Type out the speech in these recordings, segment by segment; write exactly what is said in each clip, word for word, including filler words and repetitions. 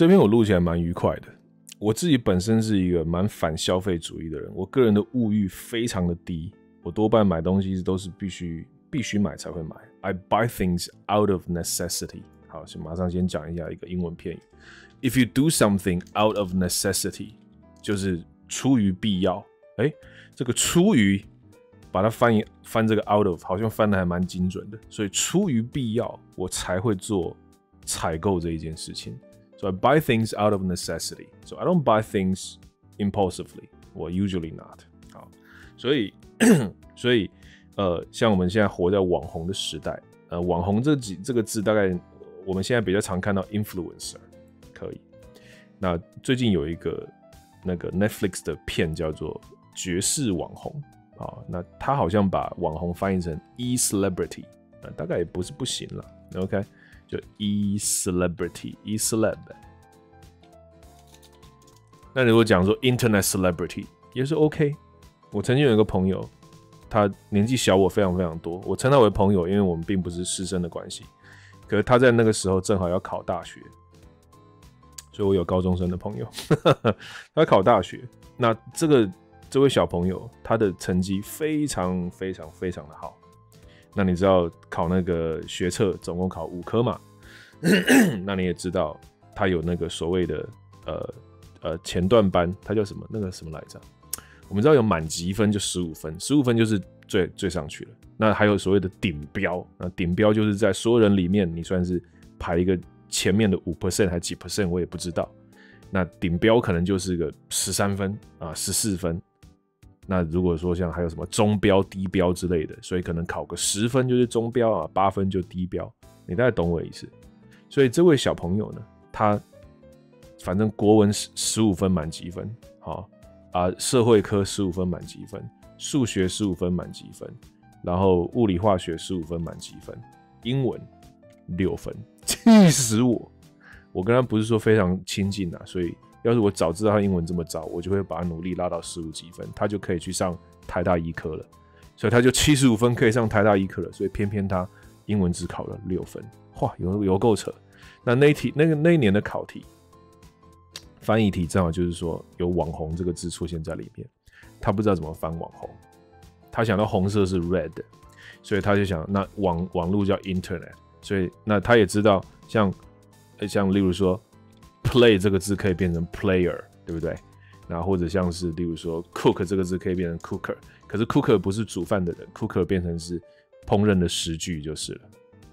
这篇我录起来蛮愉快的。我自己本身是一个蛮反消费主义的人，我个人的物欲非常的低，我多半买东西都是必须必须买才会买。I buy things out of necessity。好，先马上先讲一下一个英文片语 ，If you do something out of necessity， 就是出于必要。哎、欸，这个出于把它翻译翻这个 out of， 好像翻的还蛮精准的。所以出于必要，我才会做采购这一件事情。So I buy things out of necessity. So I don't buy things impulsively. Well, usually not. 好，所以所以呃，像我们现在活在网红的时代，呃，网红这几这个字，大概我们现在比较常看到 influencer， 可以。那最近有一个那个 Netflix 的片叫做《绝世网红》啊，那他好像把网红翻译成 e celebrity， 那大概也不是不行了。OK。就 e celebrity e celeb， 那如果讲说 internet celebrity 也是 OK。我曾经有一个朋友，他年纪小我非常非常多，我称他为朋友，因为我们并不是师生的关系。可是他在那个时候正好要考大学，所以我有高中生的朋友，他考大学。那这个这位小朋友，他的成绩非常非常非常的好。那你知道考那个学测总共考五科嘛那你也知道他有那个所谓的呃呃前段班，他叫什么那个什么来着？我们知道有满级分就十五分，十五分就是最最上去了。那还有所谓的顶标，那顶标就是在所有人里面你算是排一个前面的五 percent 还几 percent 我也不知道。那顶标可能就是个十三分啊十四分。那如果说像还有什么中标、低标之类的，所以可能考个十分就是中标啊，八分就低标，你大概懂我的意思。所以这位小朋友呢，他反正国文十五分满几分，好啊，社会科十五分满几分，数学十五分满几分，然后物理化学十五分满几分，英文六分，气死我！我跟他不是说非常亲近啊，所以。要是我早知道他英文这么糟，我就会把他努力拉到十五几分，他就可以去上台大医科了。所以他就七十五分可以上台大医科了。所以偏偏他英文只考了六分，哇，有有够扯。那那一题那个那一年的考题翻译题正好就是说有网红这个字出现在里面，他不知道怎么翻网红，他想到红色是 red， 所以他就想那网网路叫 internet， 所以那他也知道像像例如说。play 这个字可以变成 player， 对不对？那或者像是例如说 cook 这个字可以变成 cooker， 可是 cooker 不是煮饭的人 ，cooker 变成是烹饪的食具就是了。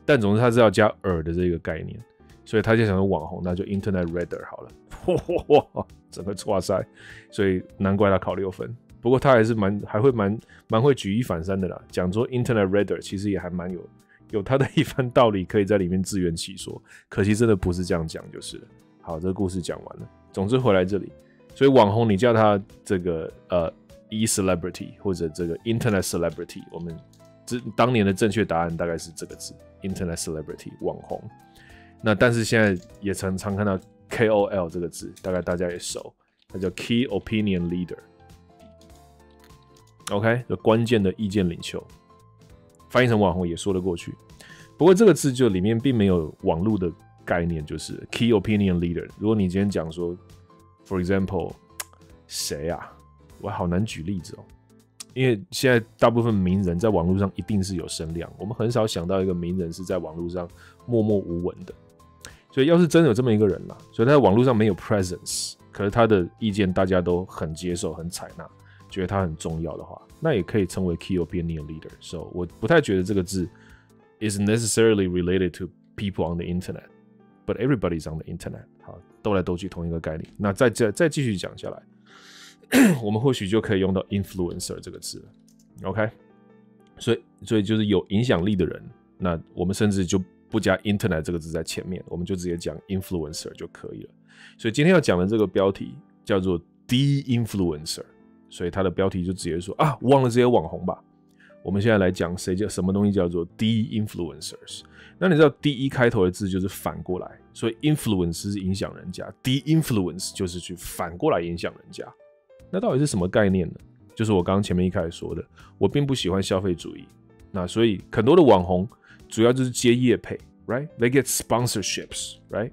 但总之他知道加 er 的这个概念，所以他就想说网红，那就 internet redder 好了。哇哇哇，整个哇塞！所以难怪他考六分。不过他还是蛮还会蛮蛮会举一反三的啦，讲说 internet redder 其实也还蛮有有他的一番道理，可以在里面自圆其说。可惜真的不是这样讲就是了。好，这个故事讲完了。总之回来这里，所以网红你叫他这个呃 e celebrity 或者这个 internet celebrity， 我们当年的正确答案大概是这个字 internet celebrity 网红。那但是现在也常常看到 K O L 这个字，大概大家也熟，它叫 key opinion leader。OK， 就关键的意见领袖，翻译成网红也说得过去。不过这个字就里面并没有网络的。概念就是 key opinion leader。如果你今天讲说 ，for example， 谁啊？我好难举例子哦，因为现在大部分名人在网络上一定是有声量，我们很少想到一个名人是在网络上默默无闻的。所以要是真的有这么一个人啦，所以他在网络上没有 presence， 可是他的意见大家都很接受、很采纳，觉得他很重要的话，那也可以称为 key opinion leader。所以我不太觉得这个字 is necessarily related to people on the internet。But everybody's on the internet， 好，兜来兜去同一个概念。那再再再继续讲下来，我们或许就可以用到 influencer 这个词了。OK， 所以所以就是有影响力的人，那我们甚至就不加 internet 这个字在前面，我们就直接讲 influencer 就可以了。所以今天要讲的这个标题叫做 The Influencer， 所以它的标题就直接说啊，忘了这些网红吧。我们现在来讲谁叫什么东西叫做 the influencers。那你知道 the 一开头的字就是反过来，所以 influence 是影响人家 ，the influence 就是去反过来影响人家。那到底是什么概念呢？就是我刚刚前面一开始说的，我并不喜欢消费主义。那所以很多的网红主要就是接业配 ，right？They get sponsorships，right？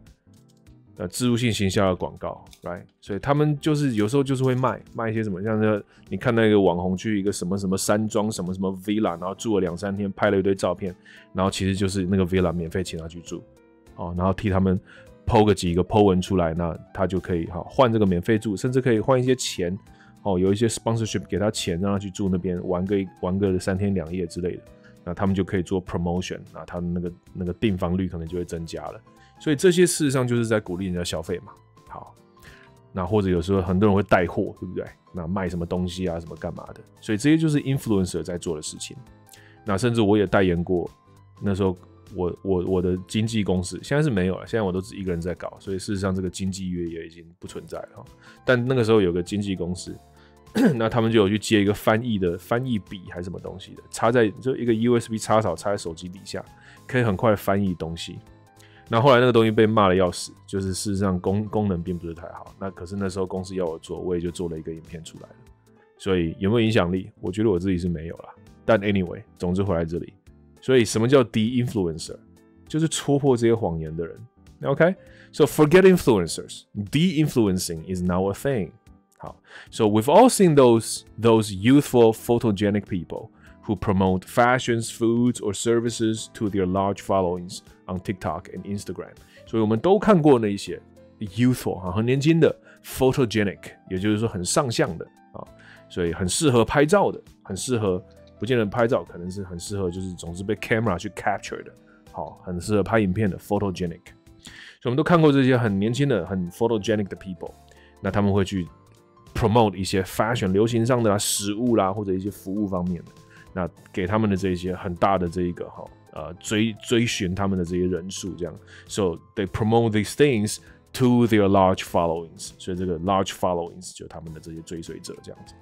呃植入性行销的广告 ，right？ 所以他们就是有时候就是会卖卖一些什么，像那你看那个网红去一个什么什么山庄什么什么 villa， 然后住了两三天，拍了一堆照片，然后其实就是那个 villa 免费请他去住，哦，然后替他们 po 个几个 po 文出来，那他就可以好换这个免费住，甚至可以换一些钱，哦，有一些 sponsorship 给他钱让他去住那边玩个玩个三天两夜之类的，那他们就可以做 promotion， 那他那个那个订房率可能就会增加了。所以这些事实上就是在鼓励人家消费嘛。好，那或者有时候很多人会带货，对不对？那卖什么东西啊，什么干嘛的？所以这些就是 influencer 在做的事情。那甚至我也代言过，那时候我我我的经纪公司现在是没有了，现在我都是一个人在搞，所以事实上这个经纪约也已经不存在了。但那个时候有个经纪公司，那他们就有去接一个翻译的翻译笔还是什么东西的，插在就一个 U S B 插槽插在手机底下，可以很快翻译东西。那后来那个东西被骂得要死，就是事实上功功能并不是太好。那可是那时候公司要我做，我也就做了一个影片出来了。所以有没有影响力？我觉得我自己是没有啦。但 anyway， 总之回来这里。所以什么叫 de-influencer？ 就是戳破这些谎言的人。OK， so forget influencers. De-influencing is now a thing. 好 ，so we've all seen those those youthful photogenic people who promote fashions, foods, or services to their large followings on TikTok and Instagram. 所以我们都看过那一些 youthful 很年轻的 photogenic， 也就是说很上相的，所以很适合拍照的，很适合不见得拍照，可能是很适合就是总是被 camera 去 capture 的，好，很适合拍影片的 photogenic。所以我们都看过这些很年轻的、很 photogenic 的 people， 那他们会去 promote 一些 fashion 流行上的啦、食物啦或者一些服务方面的。那给他们的这些很大的这一个哈呃追追寻他们的这些人数这样 ，so they promote these things to their large followings， 所以这个 large followings 就是他们的这些追随者这样子。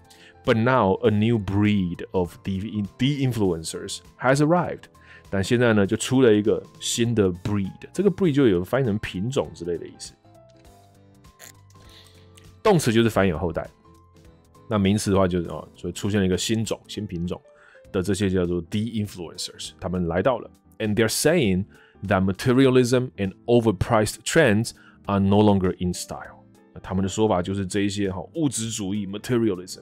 But now a new breed of de influencers has arrived， 但现在呢就出了一个新的 breed， 这个 breed 就有翻译成品种之类的意思，动词就是繁衍后代，那名词的话就是哦，所以出现了一个新种、新品种。的这些叫做 de-influencers， 他们来到了 ，and they're saying that materialism and overpriced trends are no longer in style。他们的说法就是这一些哈物质主义 materialism，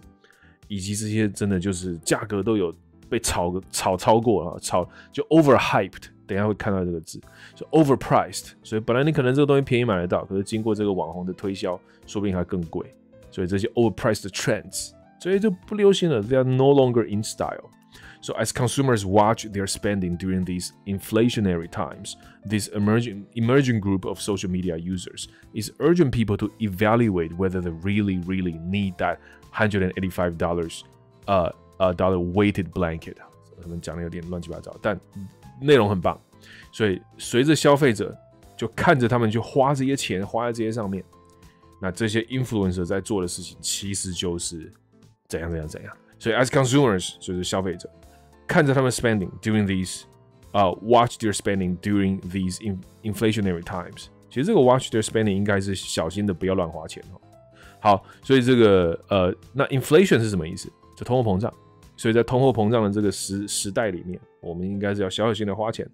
以及这些真的就是价格都有被炒炒超过啊，炒就 overhyped。等一下会看到这个字，就 overpriced。所以本来你可能这个东西便宜买得到，可是经过这个网红的推销，说不定还更贵。所以这些 overpriced trends， 所以就不流行了 ，they are no longer in style。So as consumers watch their spending during these inflationary times, this emerging, emerging group of social media users is urging people to evaluate whether they really, really need that one hundred eighty-five dollars uh, uh, dollar weighted blanket. 可能讲的有点乱七八糟，但内容很棒。所以随着消费者就看着他们去花这些钱，花在这些上面，那这些 influencer 在做的事情其实就是怎样怎样怎样。所以 as consumers 就是消费者。看着他们 spending during these， 啊、uh, watch their spending during these in inflationary times。其实这个 watch their spending 应该是小心的，不要乱花钱哦。好，所以这个呃，那 inflation 是什么意思？就通货膨胀。所以在通货膨胀的这个时时代里面，我们应该是要小小心的花钱。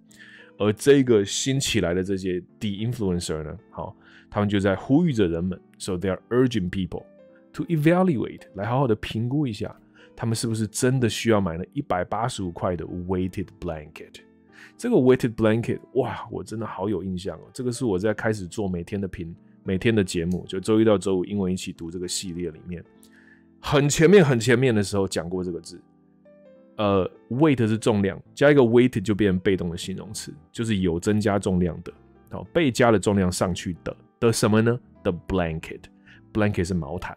而这个新起来的这些 de-influencer 呢，好，他们就在呼吁着人们 ，so they are urging people to evaluate， 来好好的评估一下。他们是不是真的需要买那一百八十五块的 weighted blanket？ 这个 weighted blanket， 哇，我真的好有印象哦！这个是我在开始做每天的评、每天的节目，就周一到周五英文一起读这个系列里面，很前面、很前面的时候讲过这个字。呃 ，weight 是重量，加一个 weight 就变成被动的形容词，就是有增加重量的，好，被加的重量上去的的什么呢？的 blanket，blanket blanket 是毛毯。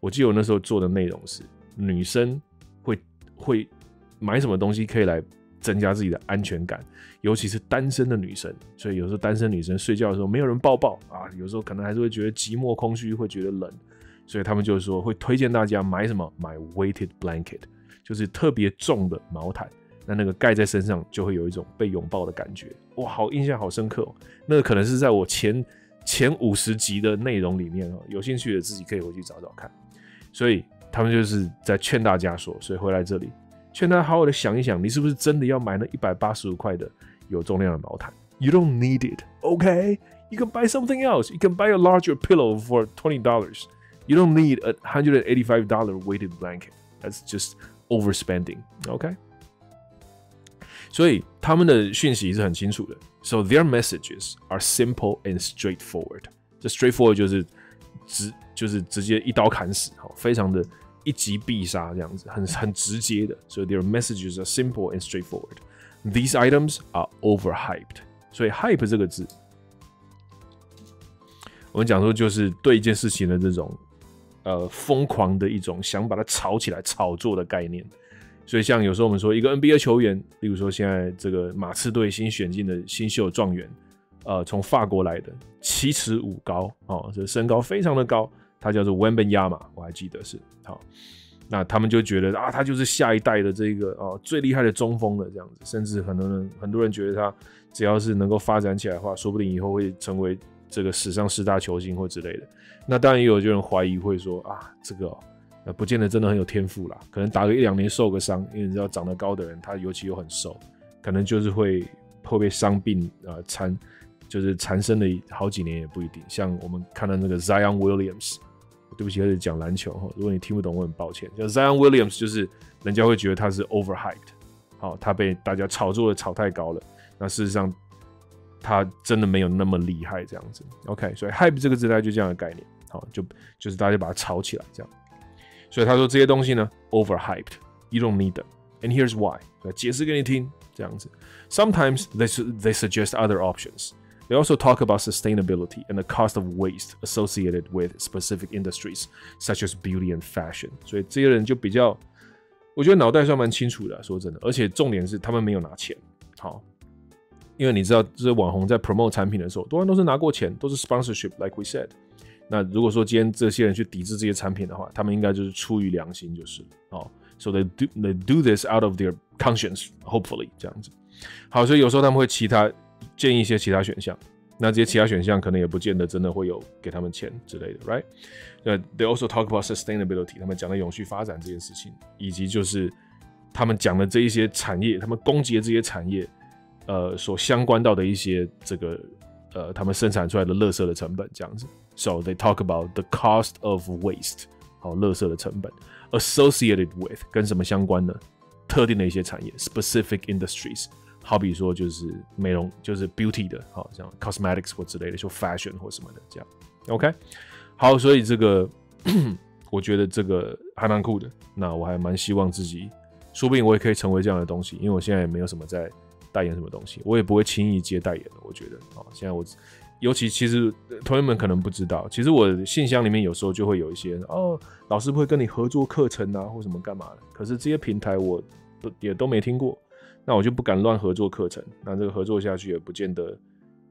我记得我那时候做的内容是。女生会会买什么东西可以来增加自己的安全感，尤其是单身的女生。所以有时候单身女生睡觉的时候没有人抱抱啊，有时候可能还是会觉得寂寞空虚，会觉得冷，所以他们就是说会推荐大家买什么，买 weighted blanket， 就是特别重的毛毯。那那个盖在身上就会有一种被拥抱的感觉。哇，好印象好深刻哦。那个可能是在我前前五十集的内容里面哦，有兴趣的自己可以回去找找看。所以。他们就是在劝大家说，所以回来这里劝他好好的想一想，你是不是真的要买那一百八十五块的有重量的毛毯 ？You don't need it, OK? You can buy something else. You can buy a larger pillow for twenty dollars. You don't need a one hundred eighty-five dollar weighted blanket. That's just overspending. Okay. 所以他们的讯息是很清楚的。So their messages are simple and straightforward. 这 straightforward 就是直，就是直接一刀砍死，好，非常的一击必杀这样子，很很直接的。So their messages are simple and straightforward. These items are overhyped. 所以 hype 这个字，我们讲说就是对一件事情的这种呃疯狂的一种想把它炒起来、炒作的概念。 所以，像有时候我们说一个 N B A 球员，例如说现在这个马刺队新选进的新秀状元，呃，从法国来的，七尺五高哦，这身高非常的高，他叫做 Wembenyama， 我还记得是好。那他们就觉得啊，他就是下一代的这个哦最厉害的中锋了，这样子，甚至很多人很多人觉得他只要是能够发展起来的话，说不定以后会成为这个史上四大球星或之类的。那当然也有些人怀疑会说啊，这个、哦。 那不见得真的很有天赋啦，可能打个一两年受个伤，因为你知道长得高的人，他尤其又很瘦，可能就是会会被伤病啊缠，就是缠身的好几年也不一定。像我们看到那个 Zion Williams， 对不起，开始讲篮球哈，如果你听不懂，我很抱歉。像 Zion Williams 就是人家会觉得他是 overhyped， 好、哦，他被大家炒作的炒太高了，那事实上他真的没有那么厉害这样子。OK， 所以 hype 这个字大概就这样的概念，好、哦，就就是大家把它炒起来这样。 所以他说这些东西呢 ，overhyped. You don't need them, and here's why. 解释给你听，这样子。Sometimes they su they suggest other options. They also talk about sustainability and the cost of waste associated with specific industries, such as beauty and fashion. 所以这些人就比较，我觉得脑袋算蛮清楚的、啊，说真的。而且重点是他们没有拿钱，好，因为你知道这些网红在 promote 产品的时候，多半都是拿过钱，都是 sponsorship, like we said. 那如果说今天这些人去抵制这些产品的话，他们应该就是出于良心，就是哦。So they do they do this out of their conscience, hopefully 这样子。好，所以有时候他们会其他建议一些其他选项。那这些其他选项可能也不见得真的会有给他们钱之类的 ，right？ 那 they also talk about sustainability， 他们讲的永续发展这件事情，以及就是他们讲的这一些产业，他们攻击的这些产业，呃，所相关到的一些这个呃，他们生产出来的垃圾的成本这样子。 So they talk about the cost of waste， 好，垃圾的成本 associated with 跟什么相关呢？特定的一些产业 ，specific industries， 好比说就是美容，就是 beauty 的，好，像 cosmetics 或之类的，就 fashion 或什么的这样。OK， 好，所以这个我觉得这个还蛮酷的。那我还蛮希望自己，说不定我也可以成为这样的东西，因为我现在也没有什么在代言什么东西，我也不会轻易接代言的。我觉得，好，现在我。 尤其其实同学们可能不知道，其实我信箱里面有时候就会有一些哦，老师不会跟你合作课程啊，或什么干嘛的。可是这些平台我都也都没听过，那我就不敢乱合作课程。那这个合作下去也不见得，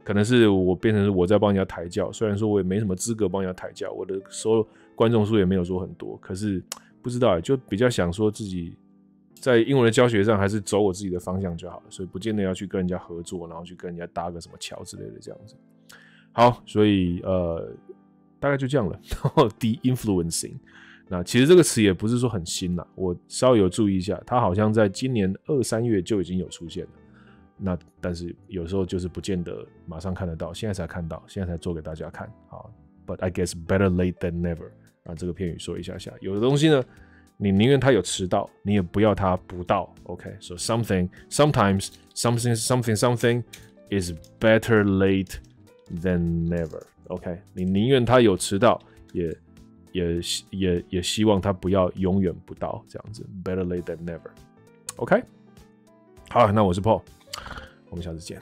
可能是我变成我在帮人家抬轿，虽然说我也没什么资格帮人家抬轿，我的收入观众数也没有说很多，可是不知道、欸、就比较想说自己在英文的教学上还是走我自己的方向就好了，所以不见得要去跟人家合作，然后去跟人家搭个什么桥之类的这样子。 好，所以呃，大概就这样了。然后 de-influencing， 那其实这个词也不是说很新啦，我稍微有注意一下，它好像在今年二三月就已经有出现了。那但是有时候就是不见得马上看得到，现在才看到，现在才做给大家看。好 ，But I guess better late than never。啊，这个片语说一下下，有的东西呢，你宁愿它有迟到，你也不要它不到。OK，so something sometimes something something something is better late than never. OK， 你宁愿他有迟到，也也也也希望他不要永远不到这样子。Better late than never. OK， 好，那我是 Paul， 我们下次见。